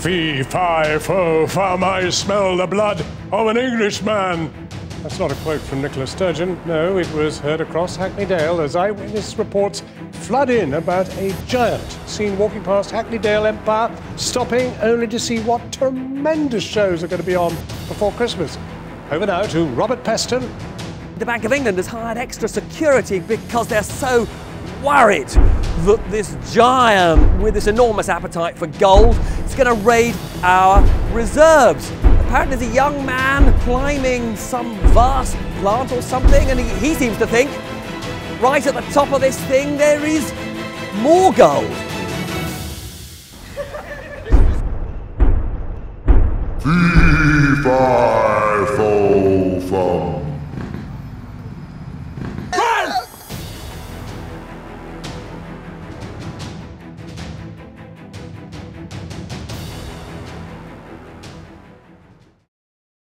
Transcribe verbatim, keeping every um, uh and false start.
Fee, fi, fo, fum, I smell the blood of an Englishman. That's not a quote from Nicholas Sturgeon. No, it was heard across Hackneydale as eyewitness reports flood in about a giant seen walking past Hackneydale Empire, stopping only to see what tremendous shows are going to be on before Christmas. Over now to Robert Peston. The Bank of England has hired extra security because they're so worried that this giant with this enormous appetite for gold is going to raid our reserves. Apparently there's a young man climbing some vast plant or something, and he, he seems to think right at the top of this thing there is more gold. Fee-fi.